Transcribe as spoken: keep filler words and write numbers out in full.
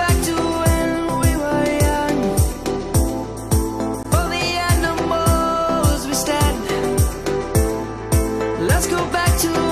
back to when we were young. For the animals we stand. Let's go back to